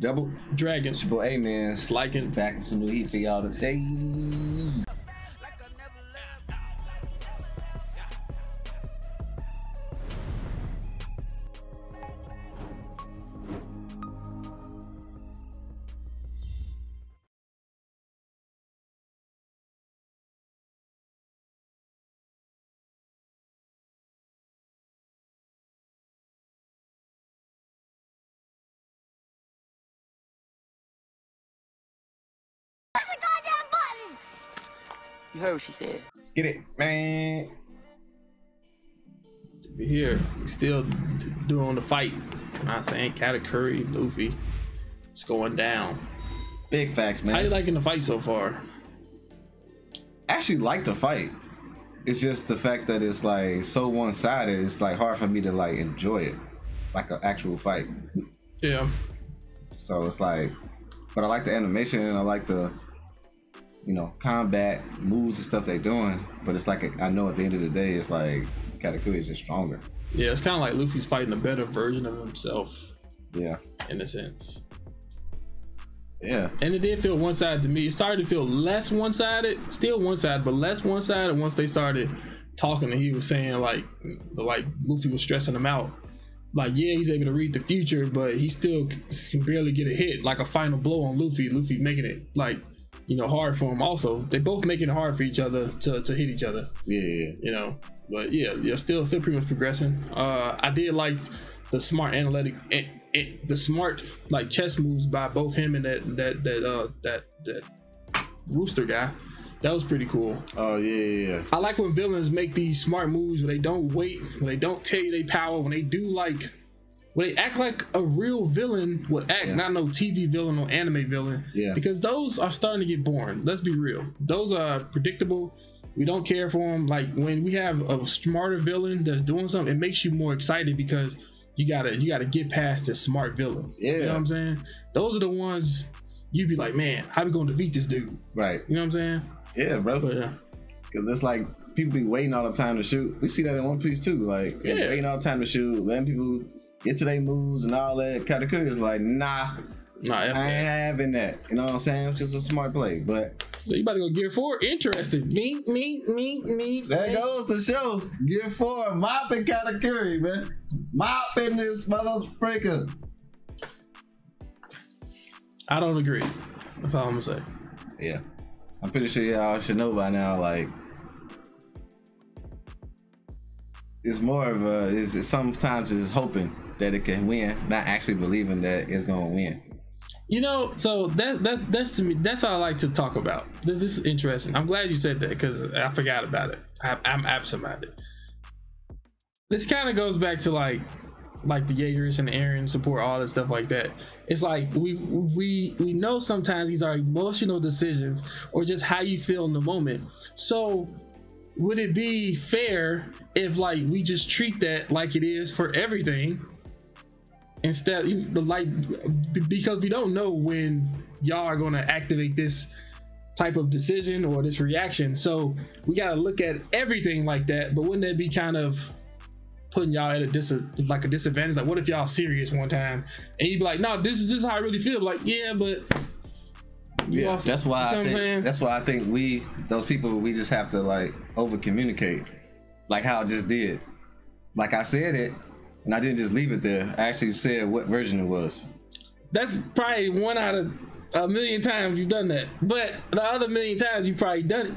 Double Dragon. It's your boy A-Man. Sliking. Back in some new heat for y'all today. You heard what she said. Let's get it, man. To be here, we still doing the fight. I'm saying Katakuri, Luffy. It's going down. Big facts, man. How you liking the fight so far? I actually like the fight. It's just the fact that it's like so one-sided. It's like hard for me to like enjoy it, like an actual fight. Yeah. So it's like, but I like the animation and I like the, you know, combat moves and stuff they're doing, but it's like I know at the end of the day, it's like Katakuri is just stronger. Yeah, it's kind of like Luffy's fighting a better version of himself. Yeah, in a sense. Yeah, and it did feel one-sided to me. It started to feel less one-sided, still one-sided, but less one-sided once they started talking and he was saying like Luffy was stressing him out. Like, yeah, he's able to read the future, but he still can barely get a hit, like a final blow on Luffy. Luffy making it like, you know, hard for him. Also, they both making it hard for each other to hit each other. Yeah, you know, but yeah, still pretty much progressing. I did like the smart analytic, the smart like chess moves by both him and that rooster guy. That was pretty cool. Oh yeah. I like when villains make these smart moves where they don't wait, when they don't tell you they power, when they do like, when they act like a real villain would act, yeah, not no TV villain or anime villain. Yeah. Because those are starting to get boring. Let's be real. Those are predictable. We don't care for them. Like when we have a smarter villain that's doing something, it makes you more excited because you gotta get past this smart villain. Yeah. You know what I'm saying? Those are the ones you'd be like, man, how we gonna defeat this dude? Right. You know what I'm saying? Yeah, bro. But yeah. Because it's like, people be waiting all the time to shoot. We see that in One Piece too. Like, yeah, waiting all the time to shoot, letting people get to their moves and all that. Katakuri is like, nah, I ain't having that. You know what I'm saying? It's just a smart play. But so you about to go Gear 4? Interesting. Me. That goes to show. Gear 4, mopping Katakuri, man. Mopping this motherfucker. I don't agree. That's all I'm gonna say. Yeah, I'm pretty sure y'all should know by now. Like, it's more of a, sometimes it's hoping that it can win, not actually believing that it's gonna win. You know, so that's to me, that's how I like to talk about. This is interesting. I'm glad you said that because I forgot about it. I'm absent-minded. This kind of goes back to like the Yeagerist and the Eren support, all that stuff like that. It's like we know sometimes these are emotional decisions or just how you feel in the moment. So would it be fair if like we just treat that like it is for everything instead, like, because we don't know when y'all are going to activate this type of decision or this reaction, so we got to look at everything like that? But wouldn't that be kind of putting y'all at a disadvantage? Like, what if y'all serious one time and you'd be like, no, this is how I really feel. Like, yeah, but yeah, that's why I think those people, we just have to like over communicate, like how I just did. Like, I said it and I didn't just leave it there. I actually said what version it was. That's probably one out of a million times you've done that, but the other million times you've probably done it.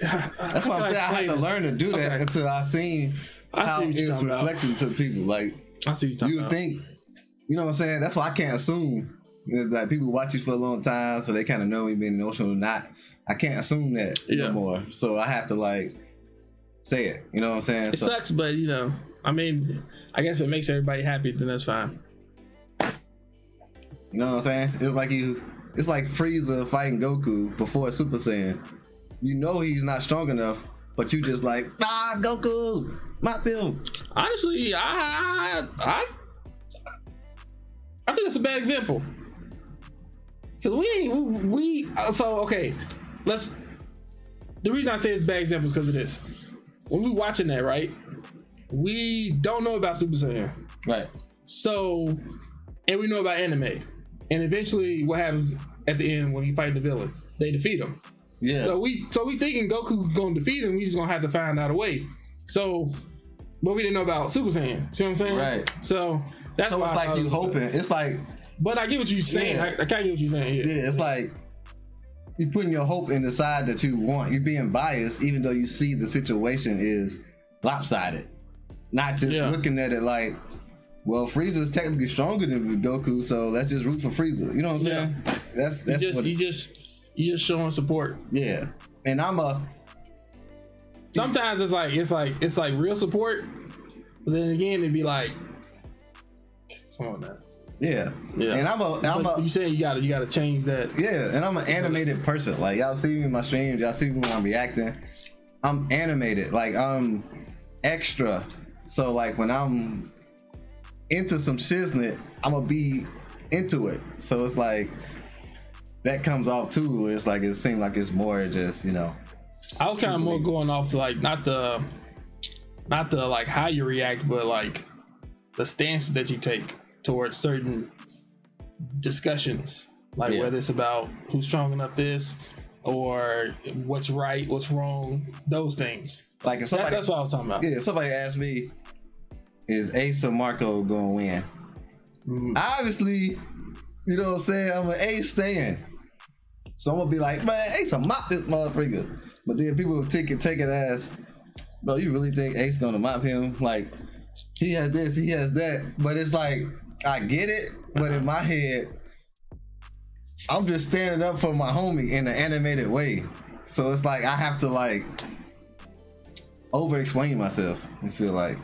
That's why I'm saying I had to learn to do that until I seen how it's reflecting to people. Like, I see what you think, you know what I'm saying? That's why I can't assume. It's like people watch you for a long time, so they kind of know you being emotional or not. I can't assume that anymore, so I have to like say it. You know what I'm saying? It sucks, but you know, I mean, I guess it makes everybody happy, then that's fine. You know what I'm saying? It's like Frieza fighting Goku before Super Saiyan. You know he's not strong enough, but you just like, ah, Goku, my film. Honestly, I think that's a bad example. Cause okay, let's. The reason I say it's bad example is because of this. When we watching that, right? We don't know about Super Saiyan, right? So, and we know about anime, And eventually what happens at the end when you fight the villain? They defeat him. Yeah. So we thinking Goku gonna defeat him, we just gonna have to find out a way. So, but we didn't know about Super Saiyan. See what I'm saying? Right. So that's why it's like you hoping. It's like, but I get what you're saying. Yeah. I kinda get what you're saying. Yeah, yeah, it's like you're putting your hope in the side that you want. You're being biased, even though you see the situation is lopsided. Not just looking at it like, well, Frieza's technically stronger than Goku, so let's just root for Frieza. You know what I'm saying? That's you just showing support. Yeah, and sometimes it's like real support, but then again it'd be like, come on now. Yeah, yeah. And you saying you gotta change that. Yeah, and I'm an animated person. Like y'all see me in my streams, y'all see me when I'm reacting. I'm animated, like I'm extra. So like when I'm into some shiznit, I'm gonna be into it. So it's like that comes off too. It's like it seems like it's more just, you know. I was kind of more going off like not the like how you react, but like the stances that you take towards certain discussions, like whether it's about who's strong enough this or what's right, what's wrong, those things. Like if somebody, that's what I was talking about. Yeah, if somebody asked me, is Ace or Marco gonna win? Obviously, you know what I'm saying, I'm an Ace stan. So I'm gonna be like, man, Ace will mop this motherfucker. But then people will take it as, bro, you really think Ace gonna mop him? Like, he has this, he has that. But it's like, I get it, but in my head, I'm just standing up for my homie in an animated way. So it's like I have to like over-explain myself, I feel like,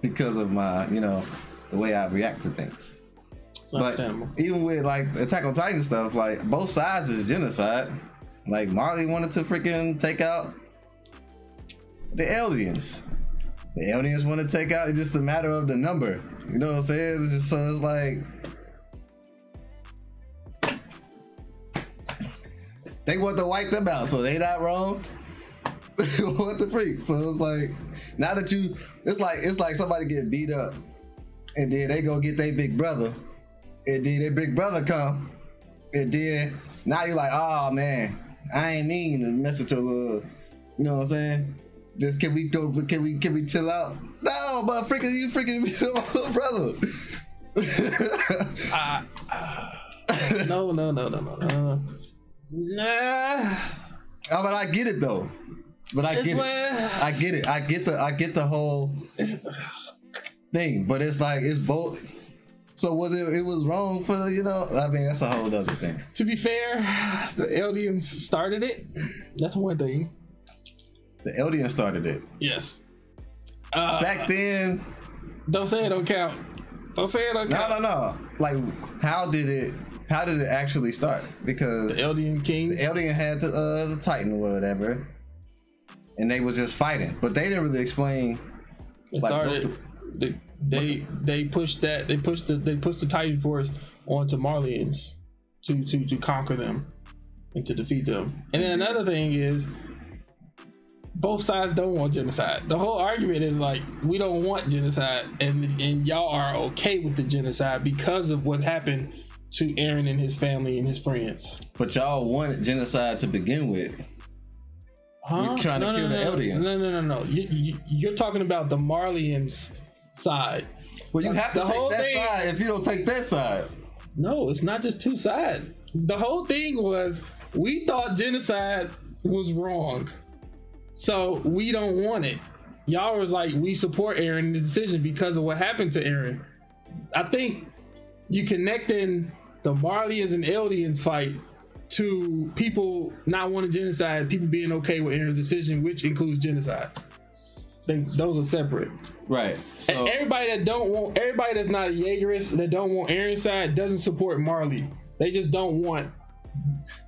because of my, you know, the way I react to things. But even with like Attack on Titan stuff, like both sides is genocide. Like Marley wanted to freaking take out the Eldians. The aliens want to take out, it's just a matter of the number. You know what I'm saying? It's just, so it's like, they want to wipe them out, so they not wrong. What the freak? So it's like, now that you, it's like somebody get beat up and then they go get their big brother and then their big brother come and then now you're like, oh man, I ain't need to mess with your little, you know what I'm saying? Just can we chill out? No, but freaking you freaking beat up my little brother. No. Nah. Oh, but I get it though. But I get it. I get it. I get the whole thing. But it's like it's both. So was it was wrong for the, you know, I mean that's a whole other thing. To be fair, the Eldians started it. That's one thing. The Eldians started it. Yes. Back then. Don't say it don't count. Don't say it don't count. No. Like, how did it actually start? Because the Eldian king, the Eldian had the Titan or whatever, and they was just fighting, but they didn't really explain. It like, started. They pushed the Titan force onto Marleyans to conquer them and to defeat them. And then another thing is, both sides don't want genocide. The whole argument is like, we don't want genocide, and y'all are okay with the genocide because of what happened to Eren and his family and his friends. But y'all wanted genocide to begin with. Huh? You're trying to kill the Eldians. No. You're talking about the Marleyans side. Well, you have to take that side if you don't take that side. No, it's not just two sides. The whole thing was, we thought genocide was wrong. So we don't want it. Y'all was like, we support Eren in the decision because of what happened to Eren. I think you connecting the Marleyans and Eldians fight to people not wanting genocide, people being okay with Eren's decision, which includes genocide. I think those are separate. Right. So and everybody that's not a Yeagerist, that don't want Eren's side, doesn't support Marley. They just don't want.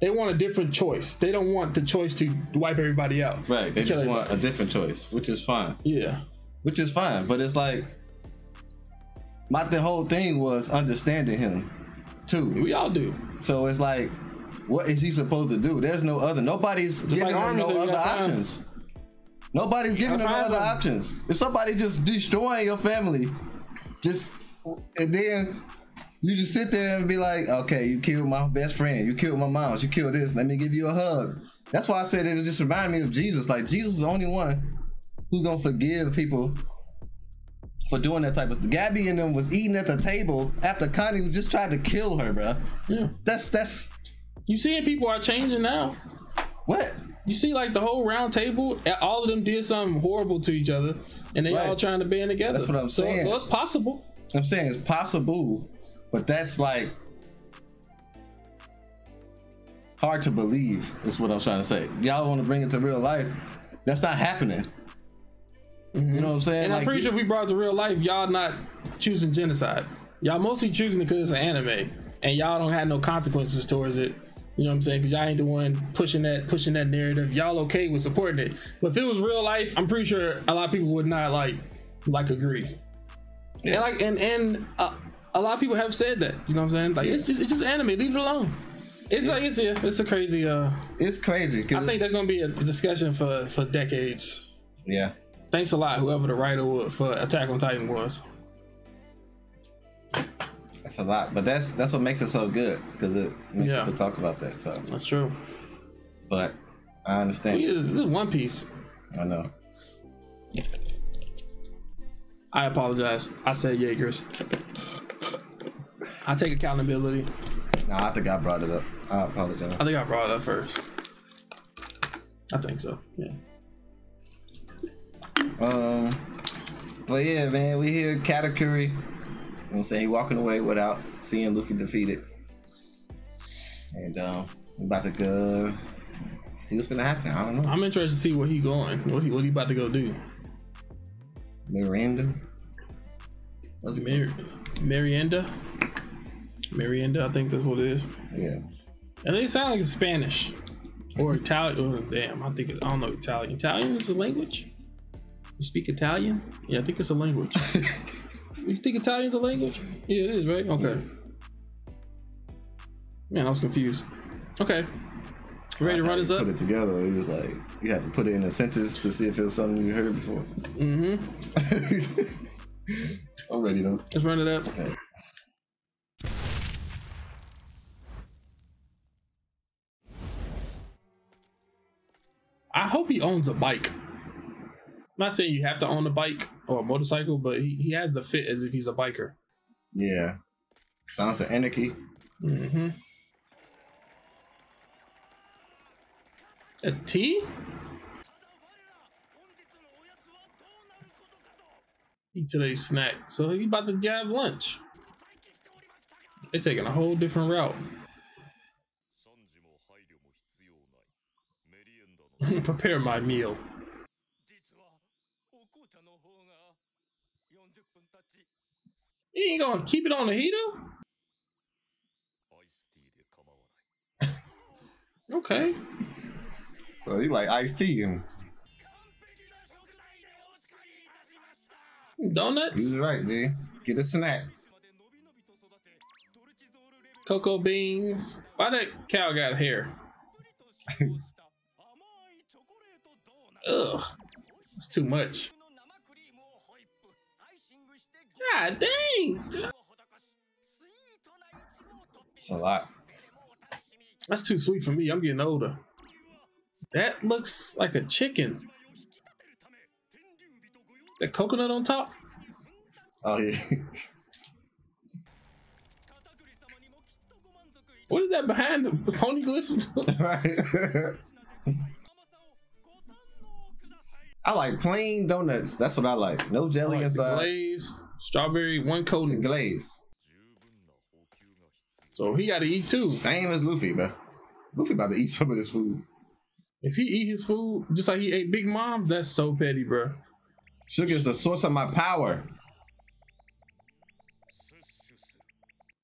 They want a different choice. They don't want the choice to wipe everybody out. Right. They just want a different choice, which is fine. Yeah. Which is fine. But it's like, the whole thing was understanding him too. We all do. So it's like, what is he supposed to do? There's no other. Nobody's giving him no other options. Nobody's giving him other options. If somebody just destroying your family, and then You just sit there and be like, okay, you killed my best friend, you killed my mom, you killed this, let me give you a hug. That's why I said it just reminded me of Jesus. Like, Jesus is the only one who's gonna forgive people for doing that type of thing. Gabby and them was eating at the table after Connie just tried to kill her, bro. Yeah. That's... You seeing people are changing now. What? You see, like, the whole round table, all of them did something horrible to each other, and they all trying to band together. That's what I'm saying. So it's possible. I'm saying it's possible, but that's, like, hard to believe is what I'm trying to say. Y'all want to bring it to real life. That's not happening. Mm-hmm. You know what I'm saying? And like, I'm pretty sure if we brought it to real life, y'all not choosing genocide. Y'all mostly choosing it because it's an anime, and y'all don't have no consequences towards it. You know what I'm saying? Because y'all ain't the one pushing that narrative. Y'all okay with supporting it. But if it was real life, I'm pretty sure a lot of people would not like agree. Yeah. And a lot of people have said that. You know what I'm saying? Like, it's just anime. Leave it alone. It's like it's a crazy. It's crazy. I think that's gonna be a discussion for decades. Yeah. Thanks a lot, whoever the writer for Attack on Titan was. That's a lot, but that's what makes it so good, because it makes people talk about that. So that's true. But I understand. This is One Piece. I know. I apologize. I said Yeagerist. I take accountability. Nah, I think I brought it up. I apologize. I think I brought it up first. I think so. Yeah. But yeah, man, we hear Katakuri. You know what I'm saying? He walking away without seeing Luffy defeated. And we're about to go see what's gonna happen. I don't know. I'm interested to see where he going. What he about to go do? Miranda? What's it called? Miranda? Miranda, I think that's what it is. Yeah. And they sound like Spanish. Or Italian. Oh, damn, I don't know Italian. Italian is a language? You speak Italian? Yeah, I think it's a language. You think Italian's a language? Yeah, it is, right? Okay. Man, I was confused. Okay. Ready to run this up? Put it together. It was like, you have to put it in a sentence to see if it was something you heard before. Mm-hmm. I'm ready, though. Let's run it up. Okay. I hope he owns a bike. I'm not saying you have to own a bike or a motorcycle, but he has the fit as if he's a biker. Yeah. Sounds of anarchy. Mm-hmm. A tea? Eat today's snack. So he about to grab lunch. They're taking a whole different route. Prepare my meal. You ain't gonna keep it on the heater? Okay. So he like iced tea and donuts? He's right, man. Get a snack. Cocoa beans. Why that cow got hair? Ugh. That's too much. God dang! It's a lot. That's too sweet for me. I'm getting older. That looks like a chicken. The coconut on top? Oh yeah. What is that behind the pony glyph? Right. I like plain donuts. That's what I like. No jelly inside. Glaze, strawberry, one coating. And glaze. So he got to eat too. Same as Luffy, bro. Luffy about to eat some of this food. If he eat his food just like he ate Big Mom, that's so petty, bro. Sugar's the source of my power.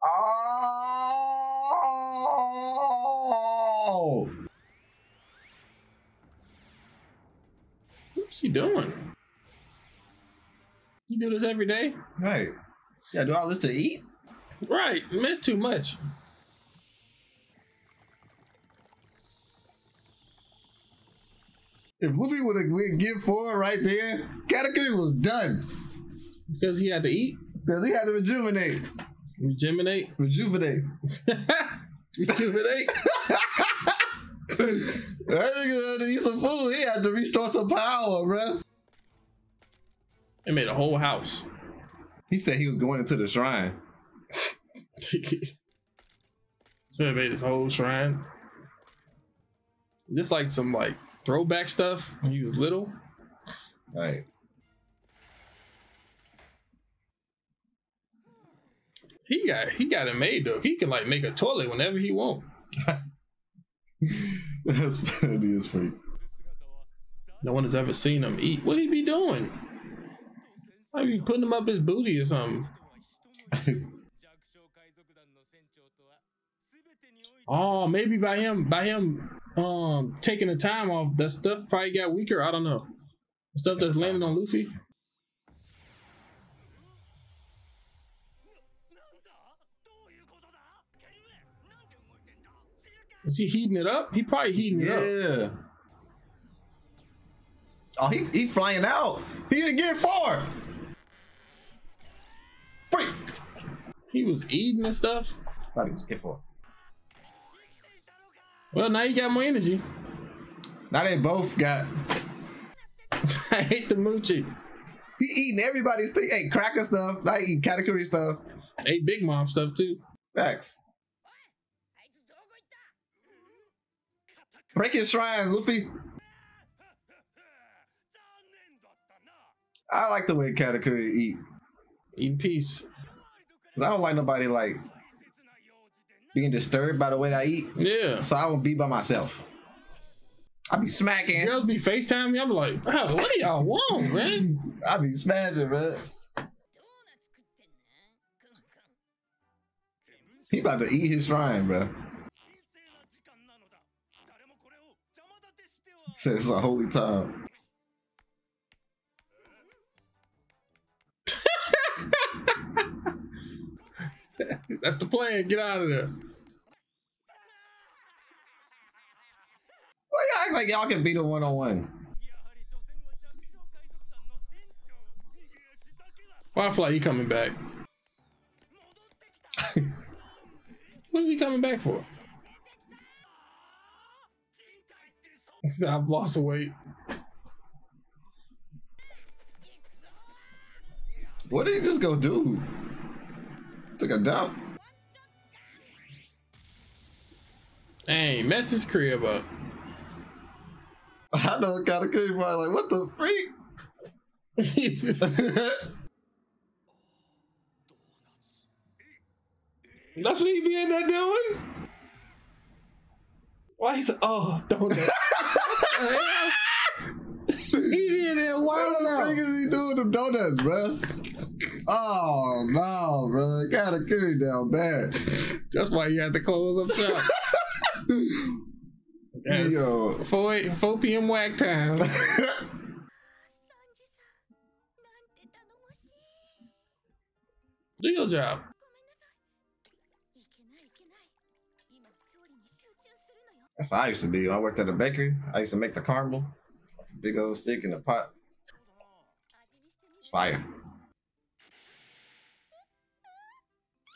Oh. What's he doing? You do this every day? Right. Yeah, do all this to eat? Right. That's too much. If Luffy would have went Gear Four right there, Katakuri was done. Because he had to eat? Because he had to rejuvenate. Rejuvenate? Rejuvenate. Rejuvenate? That nigga had to eat some food. He had to restore some power, bruh. It made a whole house. He said he was going into the shrine. So it made his whole shrine. Just like some like throwback stuff when he was little. Right. He got it made though. He can like make a toilet whenever he want. That's funny as freak. No one has ever seen him eat. What'd he be doing? Like you putting him up his booty or something. Oh, maybe by him taking the time off, that stuff probably got weaker. I don't know. The stuff that's landed on Luffy. Is he heating it up? He probably heating it up. Yeah. Oh, he flying out. He's in Gear 4. Freak. He was eating and stuff. I thought he was Gear 4. Well, now you got more energy. Now they both got. I hate the moochie. He eating everybody's thing. Hey, Cracker stuff. I eat Katakuri stuff. Hey, Big Mom stuff too. Facts. Break his shrine, Luffy. I like the way Katakuri eat. Eat peace. I don't like nobody like being disturbed by the way I eat. Yeah. So I won't be by myself. I be smacking. Girls be FaceTime me. I'm like, bro, what do y'all want, man? I be smashing, bro. He about to eat his shrine, bro. Said it's a holy time. That's the plan. Get out of there. Why y'all act like y'all can beat a one-on-one? Firefly, you coming back? What is he coming back for? I've lost weight. What did he just go do? Took a dump. Dang, messed his crib up. I know Katakuri probably like, what the freak? That's what he be in there doing? Why he's oh, donuts. He did it. Why the freak is he doing them donuts, bro? Oh no, bro. Katakuri down bad. That's why you had to close up shop. Yo. 4 p.m. whack time. Do your job. That's how I used to be. When I worked at a bakery, I used to make the caramel. The big old stick in the pot. It's fire.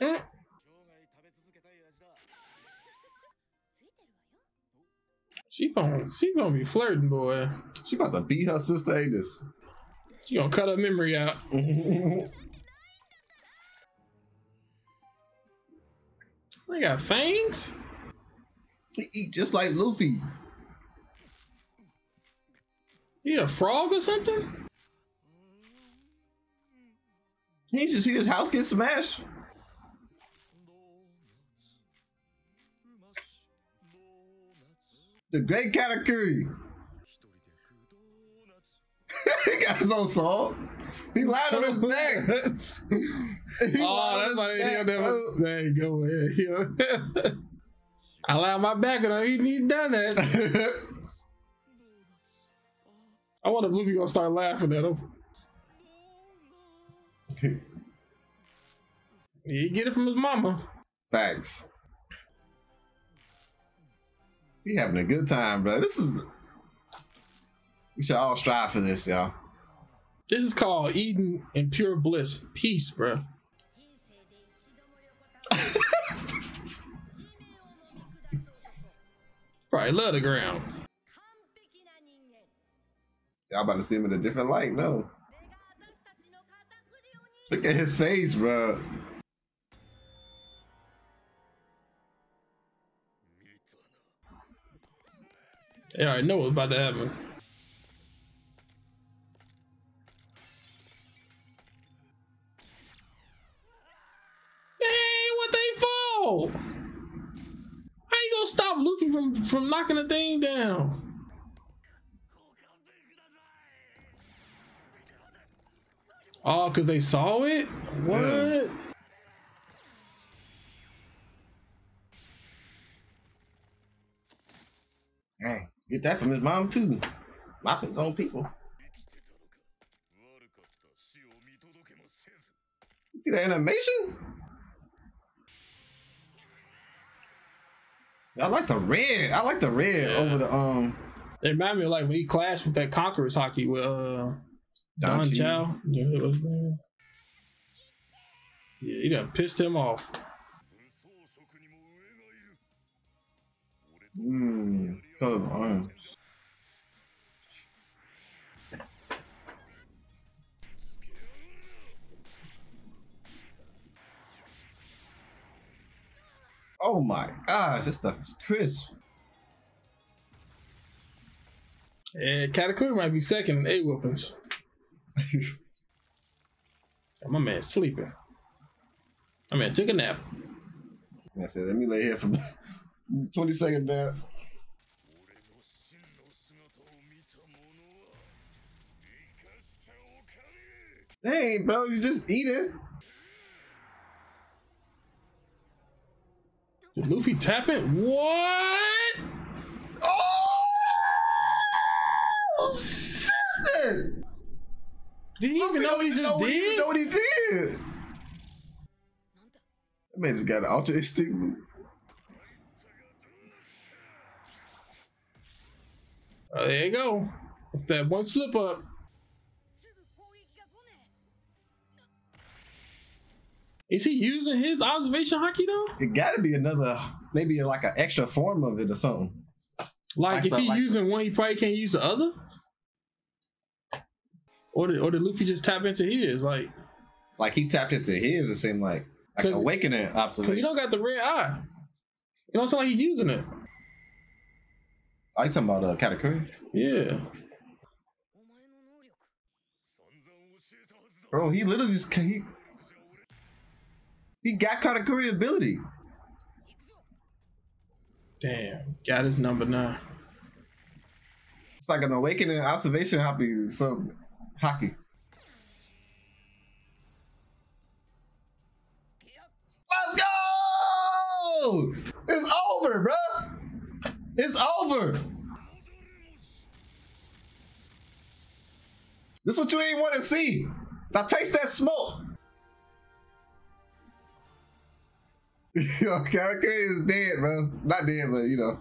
Mm. She gonna be flirting, boy. She about to beat her sister Aegis. She gonna cut her memory out. They got fangs? He eat just like Luffy. He a frog or something? He just hear his house get smashed. The great Katakuri. He got his own soul. He lied on his neck. Oh, that's why they never go ahead. I lie on my back and I eat these donuts. I wonder if Luffy gonna start laughing at him. He get it from his mama. Facts. He having a good time, bro. This is. We should all strive for this, y'all. This is called Eden and pure bliss, peace, bro. Probably love the ground. Y'all about to see him in a different light, no? Look at his face, bro. They already know what's about to happen. Dang, what they fall? How you gonna stop Luffy from knocking the thing down? Oh, because they saw it? What? Yeah. Dang, get that from his mom, too. Mopping his own people. See the animation? I like the red. I like the red over the, It reminded me of, like, when he clashed with that Conqueror's Haki with, Don Chow. Yeah, he done pissed him off. Color orange. Oh my gosh, this stuff is crisp. And Katakuri might be second in A whoopings. My man sleeping. I mean, took a nap. I said, let me lay here for 20 seconds nap. Dang, bro, you just eat it. Did Luffy tap it? What? Oh, sister! Did he even know what he just did? He didn't know what he did. That man just got an alter instinct. Oh, there you go. It's that one slip up. Is he using his observation haki though? It gotta be another, maybe like an extra form of it or something. Like if he's using one, he probably can't use the other? Or did Luffy just tap into his? Like he tapped into his, it seemed like awakening observation. Because you don't got the red eye. You know what I'm saying? He's using it. Are you talking about Katakuri? Yeah. Bro, he literally just... He got Katakuri ability. Damn, got his number 9. It's like an awakening observation haki, something. Haki. Let's go! It's over, bro. It's over. This is what you ain't want to see. Now taste that smoke. Yo, Katakuri is dead, bro. Not dead, but you know.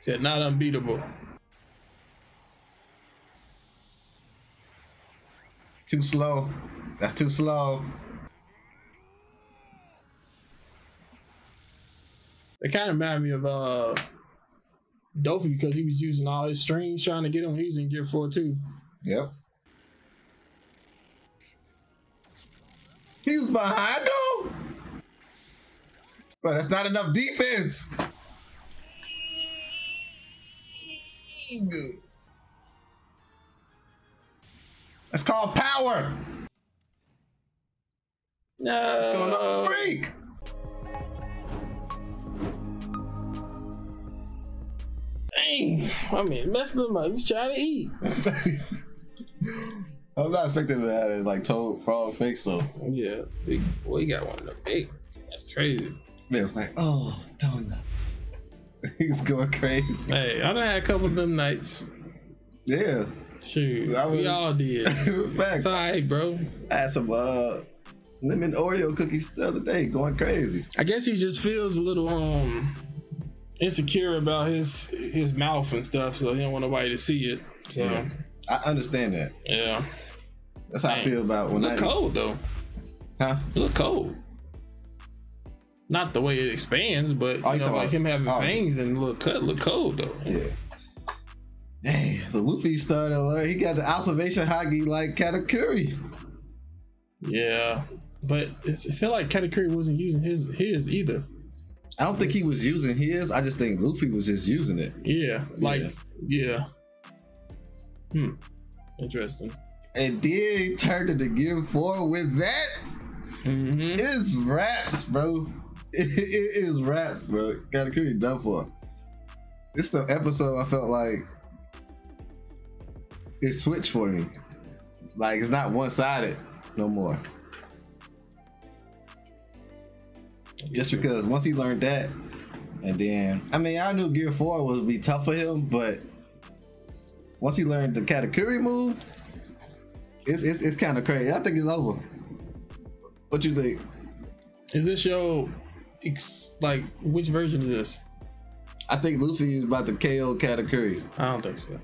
Said not unbeatable. Too slow. That's too slow. It kind of reminded me of Doffy because he was using all his strings trying to get him when he was in Gear Four too. Yep. He's behind him? Bro, that's not enough defense. That's called power. No. What's going on? Freak. Dang. I mean, messing him up. He's trying to eat. I'm not expecting to have it like total frog fake though. Yeah. Big boy, you got one of them big. That's crazy. Man, it's like, oh, doughnuts. He's going crazy. Hey, I done had a couple of them nights. Yeah. Shoot, we all did. Facts. All right, bro. I had some lemon Oreo cookies the other day, going crazy. I guess he just feels a little insecure about his mouth and stuff, so he don't want nobody to see it. So yeah. I understand that. Yeah, that's how I feel about when I look cold though. Huh? It look cold. Not the way it expands, but you know, like him having fangs and little cut look cold though. Yeah. Dang, so Luffy started. He got the observation haki like Katakuri. Yeah, but I feel like Katakuri wasn't using his either. I don't think he was using his. I just think Luffy was just using it. Yeah, like Hmm. Interesting. And then he turned into Gear Four with that. Mm-hmm. It's raps, bro. It is raps, bro. Katakuri done for. It's the episode I felt like it switched for me. Like it's not one-sided no more. Just because once he learned that, and then I mean I knew Gear 4 would be tough for him, but once he learned the Katakuri move, it's kind of crazy. I think it's over. What you think? Is this your like which version is this? I think Luffy is about to KO Katakuri. I don't think so.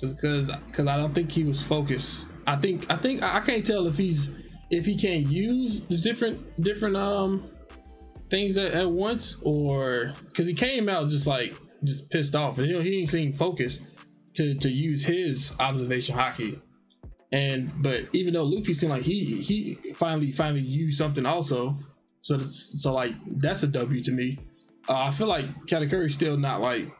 Just because I don't think he was focused. I think I can't tell if he's he can't use the different things at once, or because he came out just pissed off, and you know he ain't seem focused to use his observation haki. But even though Luffy seemed like he finally used something also, so like that's a W to me. I feel like Katakuri's still not like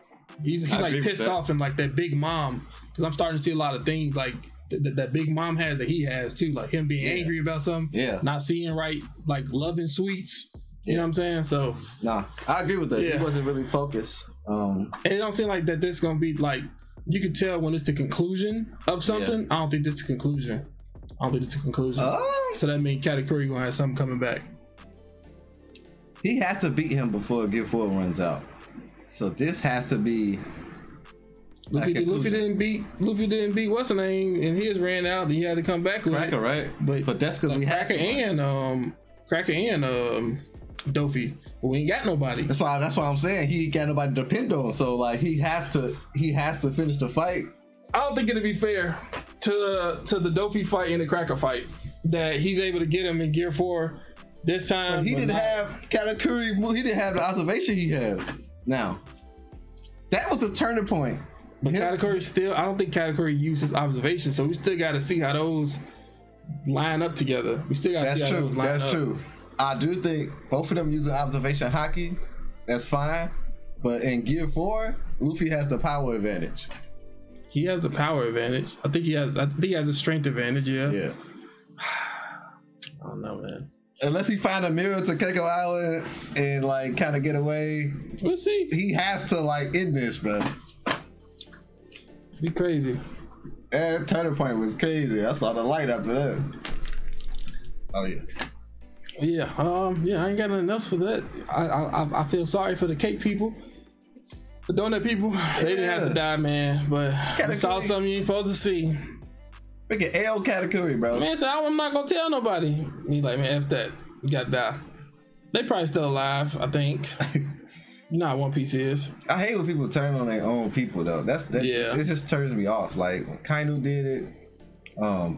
he's like pissed off and like that Big Mom, because I'm starting to see a lot of things like that Big Mom has that he has too, like him being angry about something, not seeing right, like loving sweets. You know what I'm saying? So nah, I agree with that. He wasn't really focused. And it don't seem like that this is gonna be like, you can tell when it's the conclusion of something. I don't think this is the conclusion. So that means Katakuri gonna have something coming back. He has to beat him before Gear 4 runs out. So this has to be. Luffy didn't beat what's her name, and his ran out. And he had to come back with Cracker, right? But that's because we had Cracker and Doffy. But we ain't got nobody. That's why I'm saying he ain't got nobody to depend on. So like he has to finish the fight. I don't think it'd be fair to the Doffy fight and the Cracker fight that he's able to get him in Gear 4 this time. But he didn't have Katakuri. He didn't have the observation he had. Now, that was the turning point. But Katakuri still, I don't think Katakuri used his observation, so we still got to see how those line up together. We still got to see how those line up. That's true. I do think both of them using observation haki. That's fine. But in Gear 4, Luffy has the power advantage. He has the power advantage. I think he has a strength advantage. Yeah. I don't know, man. Unless he find a mirror to Keiko Island and like kind of get away. We'll see. He has to like end this, bro. Be crazy. And turning point was crazy. I saw the light after that. Oh yeah. Yeah. Yeah. I ain't got enough for that. I feel sorry for the cake people, the donut people. They didn't have to die, man. But I saw something you ain't supposed to see. Freaking L Katakuri, bro. Man, so I'm not gonna tell nobody. He's like, man, F that. You gotta die. They probably still alive, I think. Not One Piece is. I hate when people turn on their own people though. It just turns me off. Like when Kainu did it,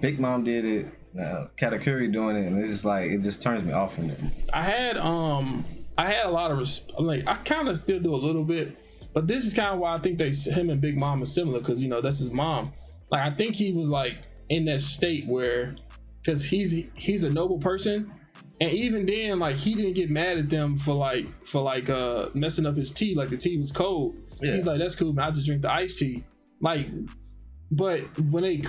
Big Mom did it, Katakuri doing it, and it's just like it just turns me off from it. I had a lot of respect. Like I kind of still do a little bit, but this is kind of why I think him and Big Mom are similar, because you know that's his mom. Like I think he was like in that state where, because he's a noble person, and even then like he didn't get mad at them for messing up his tea. Like the tea was cold. Yeah. He's like, that's cool, man, I just drink the iced tea. Like, but when Luffy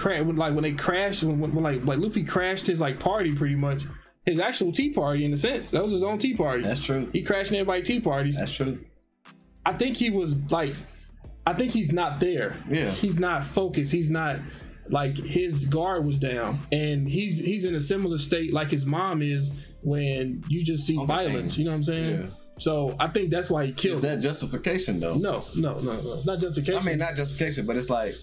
crashed his like party, pretty much his actual tea party, in a sense that was his own tea party. That's true. He crashed everybody's tea parties. That's true. I think he was like, I think he's not there. Yeah. He's not focused. He's not, like his guard was down, and he's in a similar state like his mom is when you just see violence. You know what I'm saying? Yeah. So I think that's why he killed. Is that justification though? No. It's not justification. I mean, not justification, but it's like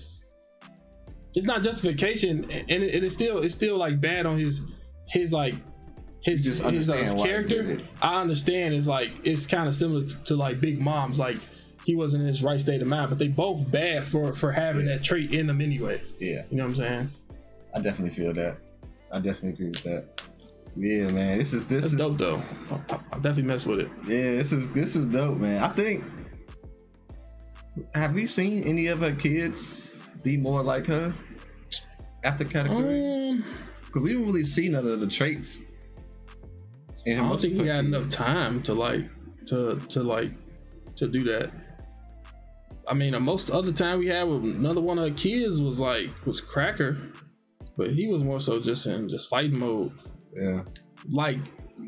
it's not justification, and it's still like bad on his character. I understand. It's like it's kind of similar to like Big Mom's like. He wasn't in his right state of mind, but they both bad for having that trait in them anyway. Yeah. You know what I'm saying? I definitely feel that. I definitely agree with that. Yeah, man, this is dope though. I definitely mess with it. Yeah, this is dope, man. I think, have you seen any of her kids be more like her after Katakuri? Because we didn't really see none of the traits. And I don't think we had enough time to do that. I mean, most other time we had with another one of her kids was Cracker, but he was more so just in fight mode. Yeah, like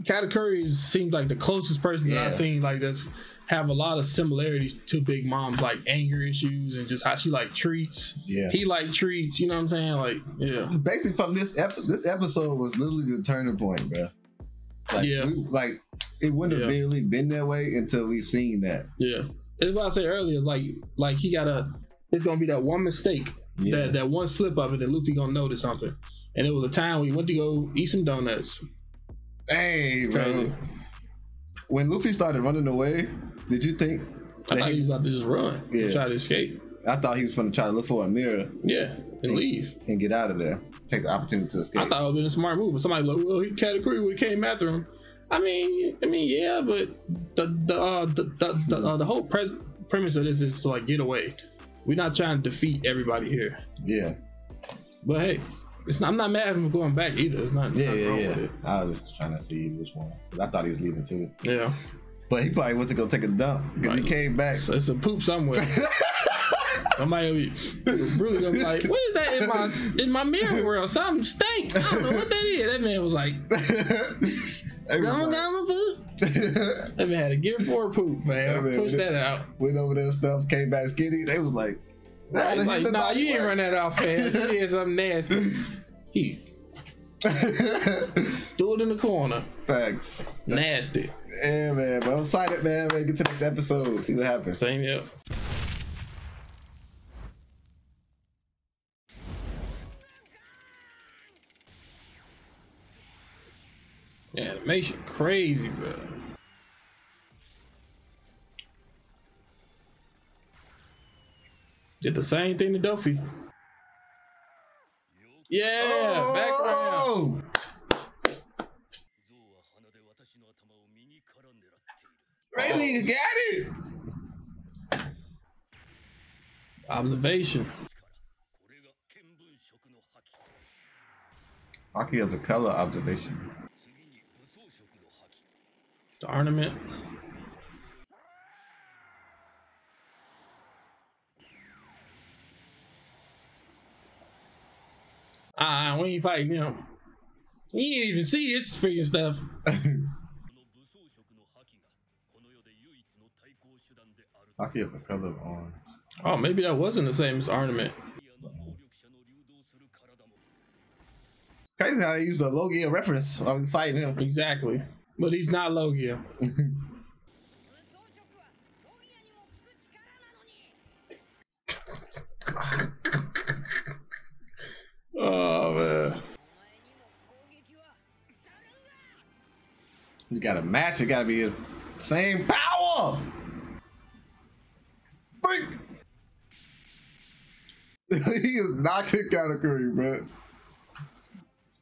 Katakuri seems like the closest person that I've seen like that's have a lot of similarities to Big Mom's like anger issues and just how she like treats. Yeah, he like treats. You know what I'm saying? Like, yeah. Basically, from this episode was literally the turning point, bro. Like, yeah, it wouldn't have really been that way until we seen that. Yeah, it's like I said earlier. It's like he gotta. It's gonna be that one mistake, that one slip up, and then Luffy gonna notice something. And it was a time we went to go eat some donuts. Hey, bro. When Luffy started running away, did you think? I thought he was about to just run and try to escape. I thought he was going to try to look for a mirror. Yeah, and leave. And get out of there. Take the opportunity to escape. I thought it would have been a smart move. But somebody was like, well, he Katakuri would have came after him. I mean, yeah, but the whole premise of this is to like get away. We're not trying to defeat everybody here. Yeah. But hey. I'm not mad at him going back either. It's not. Yeah. With it. I was just trying to see which one. I thought he was leaving too. Yeah, but he probably went to go take a dump because he came back. So it's a poop somewhere. Somebody really gonna be like, "What is that in my mirror world? Something stinks. I don't know what that is." That man was like, "Gone poop." That man had a Gear 4 poop, man. Pushed that out. Went over there, stuff came back skinny. They was like. Right, like, nah, you didn't run that off fast. You did something nasty. He threw it in the corner. Facts. Nasty. Yeah, man. But I'm excited, man. We're gonna get to the next episode. See what happens. Same, yep. Animation crazy, bro. Did the same thing to Doffy. Yeah, oh! Background. Rayleigh, you got it. Observation. Haki of the color observation. The armament. We ain't fighting him. He didn't even see his freaking stuff. Haki of the color of arms. Oh, maybe that wasn't the same as armament. Crazy how they used a Logia reference on fighting him. Exactly. But he's not Logia. Oh man! You got a match. It got to be the same power. Freak! He is knocked it out of Katakuri, bro.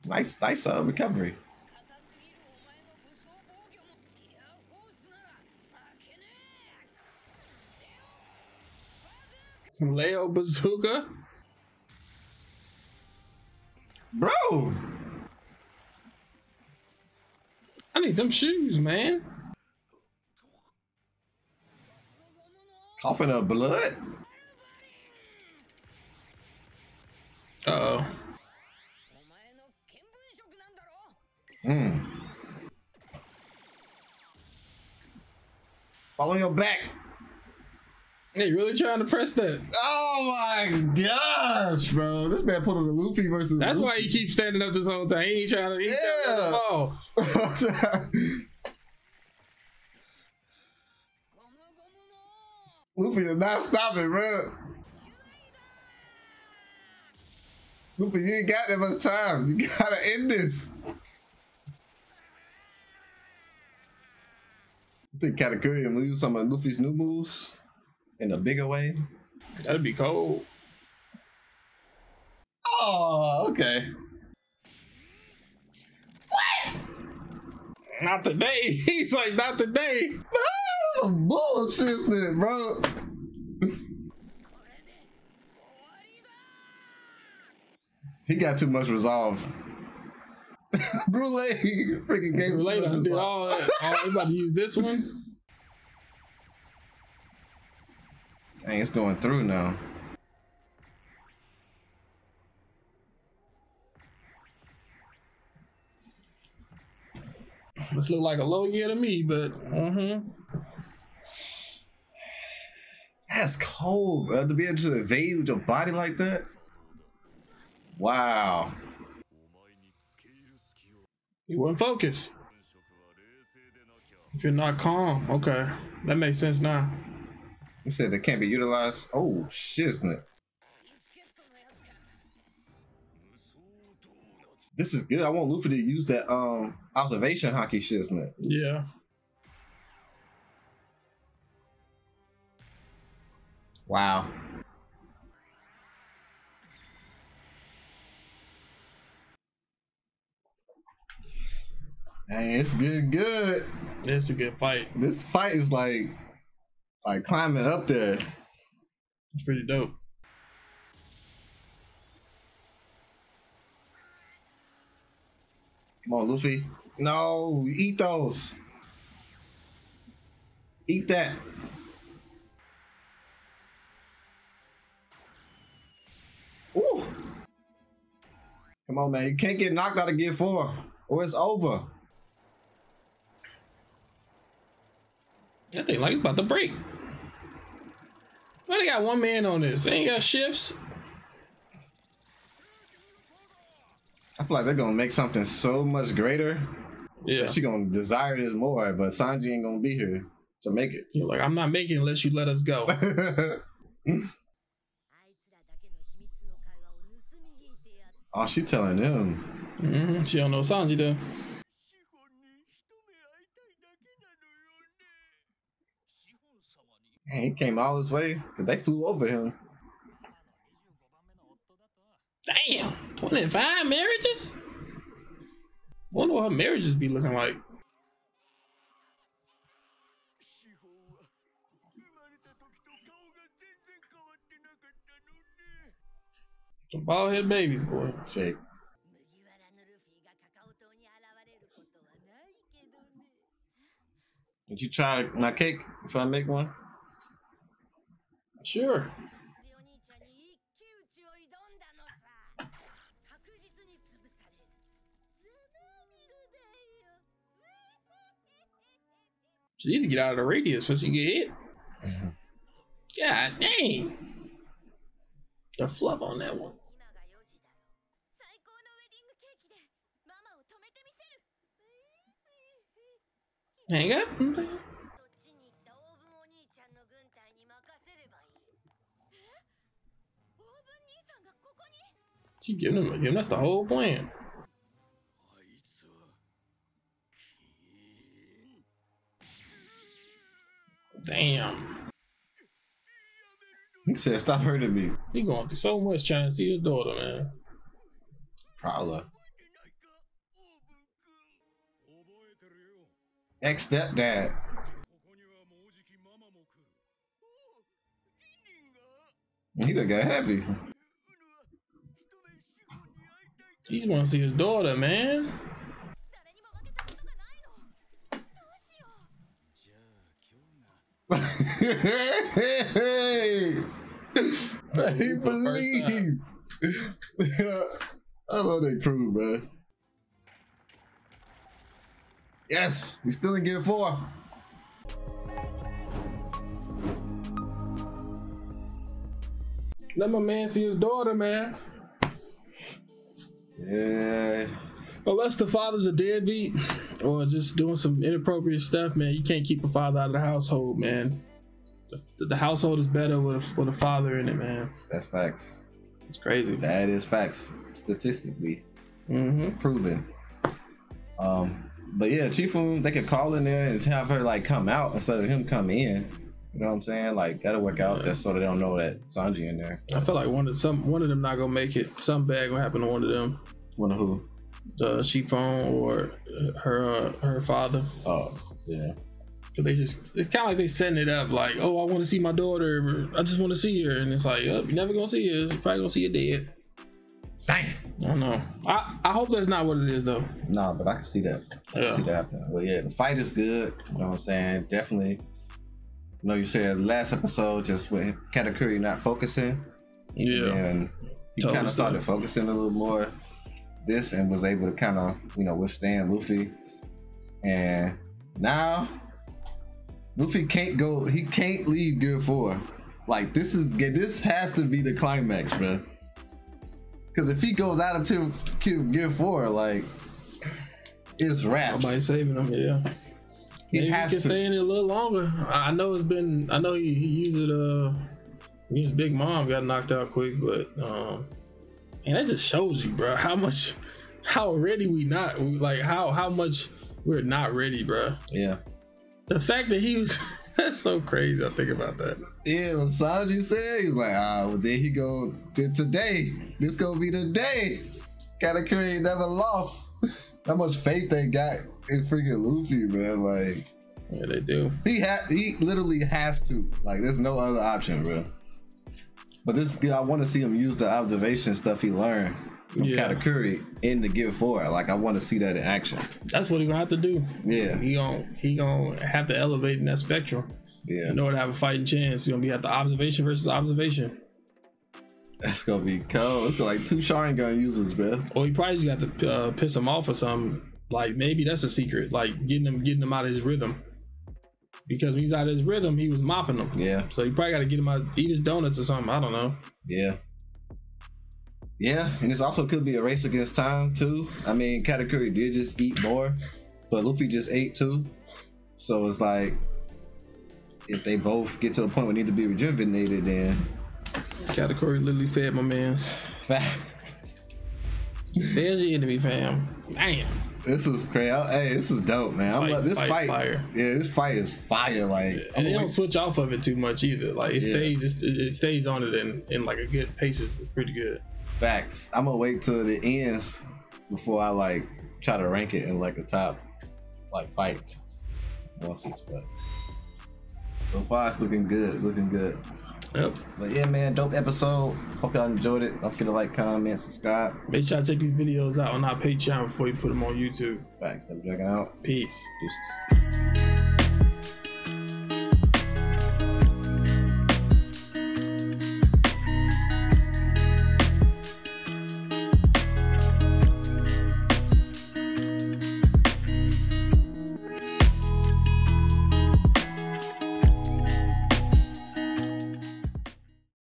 Nice recovery. Leo bazooka. Bro, I need them shoes, man. Coughing up blood. Uh-oh. Follow your back. They really trying to press that. Oh my gosh, bro. This man put on a Luffy versus That's Luffy. Why he keeps standing up this whole time. He ain't trying to fall. Luffy is not stopping, bro. Luffy, you ain't got that much time. You gotta end this. I think Katakuri will use some of Luffy's new moves. In a bigger way, that'd be cold. Oh, okay. What? Not today. He's like, not today. Man, that's some bullshit, bro. He got too much resolve. Brulee freaking gave Brulee too much resolve. All that. Oh, they about to use this one. Dang, it's going through now. This look like a Logia to me, but that's cold, bro. To be able to evade with your body like that. Wow. You wouldn't focus. If you're not calm, okay, that makes sense now. He said they can't be utilized. Oh shit, isn't it? This is good. I want Luffy to use that observation haki shit, isn't it? Yeah. Wow. Hey, it's good, good. It's a good fight. This fight is like climbing up there. It's pretty dope. Come on, Luffy. No, eat those. Eat that. Ooh. Come on, man. You can't get knocked out of Gear 4 or it's over. That thing like it's about to break. Well, they got one man on this. They ain't got shifts. I feel like they're gonna make something so much greater. Yeah, she's gonna desire this more, but Sanji ain't gonna be here to make it. You're like, I'm not making it unless you let us go. Oh, she telling them. She don't know Sanji though. Man, he came all this way, cause they flew over him. Damn, 25 marriages? Wonder what her marriages be looking like. Some bald head babies, boy. Shake. Did you try my cake if I make one? Sure. She need to get out of the radius so she get hit. God dang. The fluff on that one. Hang up. She giving him a gift. That's the whole plan. Damn. He said, stop hurting me. He going through so much trying to see his daughter, man. Probably. Ex-stepdad. He done got happy. He just want to see his daughter, man. Hey, he believed. I love that crew, bro. Yes, we still in Gear 4. Let my man see his daughter, man. Yeah. Unless the father's a deadbeat or just doing some inappropriate stuff, man, you can't keep a father out of the household, man. The household is better with a father in it, man. That's facts. It's crazy. That is facts, statistically proven. But yeah, Chiffon, they could call in there and have her like come out instead of him come in. You know what I'm saying? Like that'll work out. That's so they don't know that Sanji in there. I feel like one of them not gonna make it. Something bad gonna happen to one of them. One of who? the Chiffon or her father. Oh yeah, cause they just, it's kind of like they setting it up like, oh, I want to see my daughter, I just want to see her, and it's like, oh, you're never gonna see her, you're probably gonna see her dead. Dang, I don't know. I hope that's not what it is though. Nah, but I can see that. I can see that happening. Well, yeah, the fight is good. You know what I'm saying? Definitely. You know, you said last episode just with Katakuri not focusing. Yeah. And he kind of started focusing a little more. This and was able to kind of, you know, withstand Luffy. And now Luffy can't go. He can't leave Gear 4. Like this has to be the climax, bro. Cause if he goes out of Gear 4, like it's wraps. Nobody saving him, yeah. Maybe he can stay in it a little longer. I know it's been. I know he used it. His Big Mom got knocked out quick, but and that just shows you, bro, how ready we not. Like how much we're not ready, bro. Yeah. The fact that he was. That's so crazy. I think about that. Yeah, when Sanji said, he was like, ah, well, there he go. Today, this gonna be the day. Katakuri never lost. How much faith they got in freaking Luffy, bro? Like, yeah, they do. He literally has to. Like, there's no other option, bro. But this, I want to see him use the observation stuff he learned from Katakuri in the Gear 4. Like, I want to see that in action. That's what he gonna have to do. Yeah, he gonna have to elevate in that spectrum. Yeah, in order to have a fighting chance, you're gonna be at the observation versus observation. That's gonna be cold. It's like two Sharingan users, bro. Well, you probably just got to piss him off or something. Like maybe that's a secret. Like getting him out of his rhythm. Because when he's out of his rhythm, he was mopping them. Yeah. So you probably got to get him out, eat his donuts or something. I don't know. Yeah. Yeah, and this also could be a race against time too. I mean, Katakuri did just eat more, but Luffy just ate too. So it's like, if they both get to a point where they need to be rejuvenated, then Katakuri literally fed my man's. Fact. There's your enemy, fam. Damn. This is crazy. Hey, this is dope, man. Fight, this fight. Yeah, this fight is fire. Like, and they don't switch off of it too much either. Like, it stays on it in like a good paces. It's pretty good. Facts. I'm gonna wait till it ends before I like try to rank it in like a top like fight. But so far it's looking good, Yep. But yeah, man, dope episode. Hope y'all enjoyed it. Don't forget to like, comment, subscribe. Make sure I check these videos out on our Patreon before you put them on YouTube. Facts. Double Dragon out. Peace. Deuces.